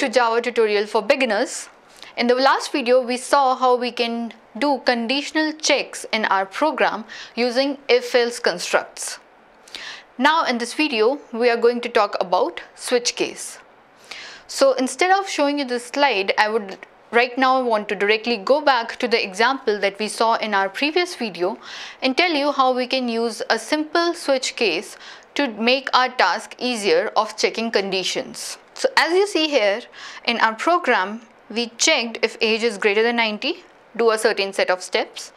to Java tutorial for beginners. In the last video, we saw how we can do conditional checks in our program using if-else constructs. Now in this video, we are going to talk about switch case. So instead of showing you this slide, I want to directly go back to the example that we saw in our previous video and tell you how we can use a simple switch case to make our task easier of checking conditions. So as you see here in our program, we checked if age is greater than 90, do a certain set of steps,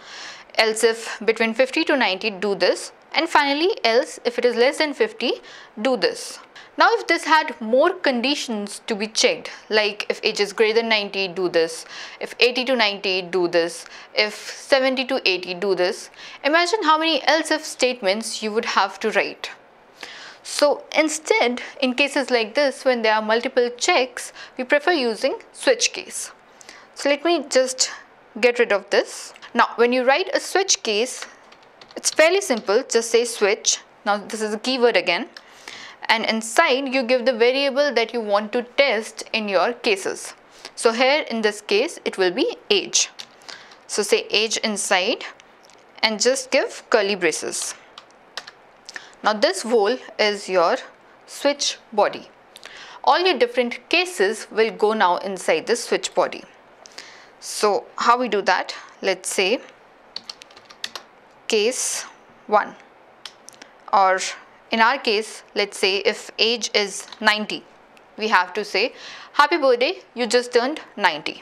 else if between 50 to 90, do this, and finally else if it is less than 50, do this. Now if this had more conditions to be checked, like if age is greater than 90, do this, if 80 to 90, do this, if 70 to 80, do this, imagine how many else if statements you would have to write. So instead, in cases like this, when there are multiple checks, we prefer using switch case. So let me just get rid of this. Now when you write a switch case, it's fairly simple, just say switch. Now this is a keyword again, and inside you give the variable that you want to test in your cases. So here in this case it will be age. So say age inside and just give curly braces. Now this whole is your switch body. All your different cases will go now inside this switch body. So how we do that? Let's say case 1, or in our case, let's say if age is 90, we have to say happy birthday, you just turned 90.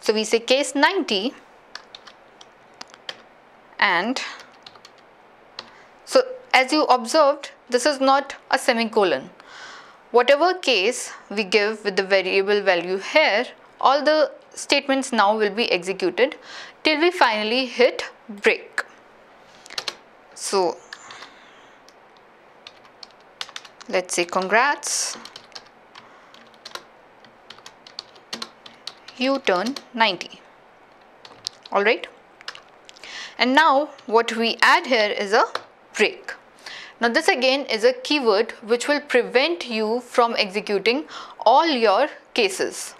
So we say case 90, and so as you observed, this is not a semicolon. Whatever case we give with the variable value here, all the statements now will be executed till we finally hit break. So let's say congrats, you turn 90. All right. And now what we add here is a break. Now this again is a keyword which will prevent you from executing all your cases.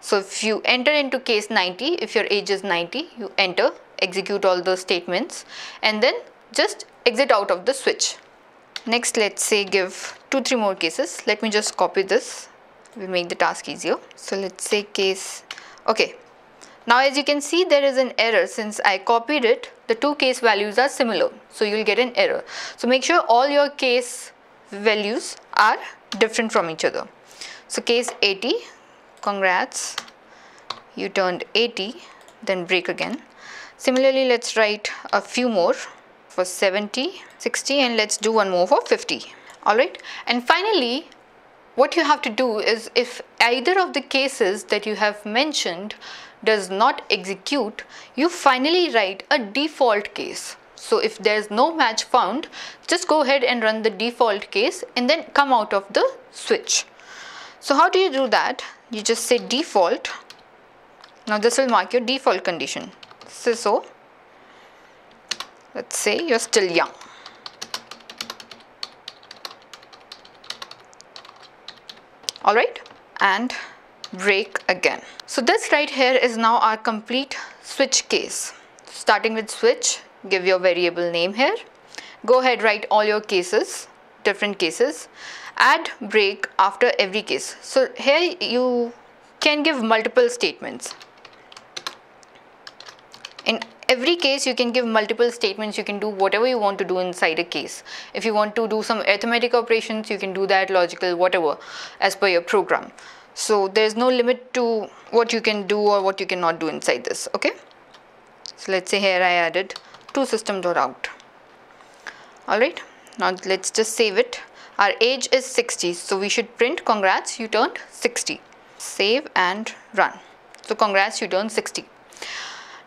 So if you enter into case 90, if your age is 90, you enter, execute all those statements, and then just exit out of the switch. Next, let's say give 2-3 more cases. Let me just copy this. We'll make the task easier. So let's say case, okay. Now as you can see, there is an error. Since I copied it, the two case values are similar, so you'll get an error. So make sure all your case values are different from each other. So case 80, congrats, you turned 80, then break again. Similarly, let's write a few more for 70, 60, and let's do one more for 50. All right, and finally, what you have to do is if either of the cases that you have mentioned does not execute, you finally write a default case. So if there is no match found, just go ahead and run the default case and then come out of the switch. So how do you do that? You just say default. Now this will mark your default condition. So let's say you're still young. All right, and break again. So this right here is now our complete switch case. Starting with switch, give your variable name here. Go ahead, write all your cases, different cases. Add break after every case. So here you can give multiple statements. In every case you can give multiple statements, you can do whatever you want to do inside a case. If you want to do some arithmetic operations, you can do that, logical, whatever, as per your program. So there's no limit to what you can do or what you cannot do inside this, okay? So let's say here I added toSystem.out. All right, now let's just save it. Our age is 60, so we should print congrats, you turned 60. Save and run. So congrats, you turned 60.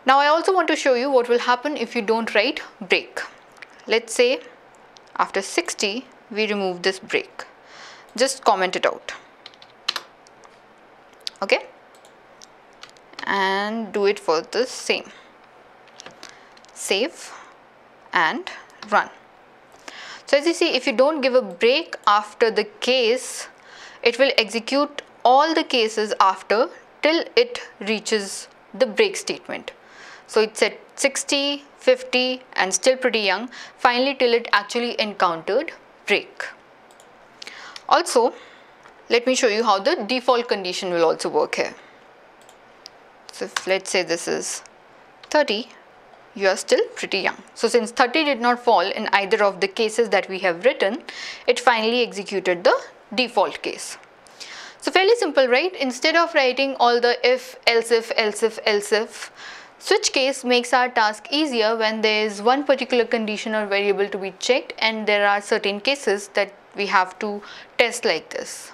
Now I also want to show you what will happen if you don't write break. Let's say after 60 we remove this break. Just comment it out. Okay, and do it for the same. Save and run. So as you see, if you don't give a break after the case, it will execute all the cases after till it reaches the break statement. So it's at 60, 50 and still pretty young, finally till it actually encountered break. Also, let me show you how the default condition will also work here. So if let's say this is 30, you are still pretty young. So since 30 did not fall in either of the cases that we have written, it finally executed the default case. So fairly simple, right? Instead of writing all the if, else if, else if, else if, switch case makes our task easier when there is one particular condition or variable to be checked and there are certain cases that we have to test like this.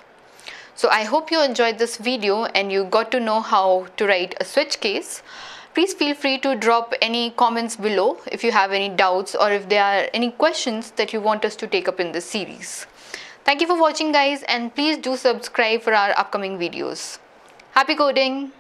So I hope you enjoyed this video and you got to know how to write a switch case. Please feel free to drop any comments below if you have any doubts or if there are any questions that you want us to take up in this series. Thank you for watching, guys, and please do subscribe for our upcoming videos. Happy coding!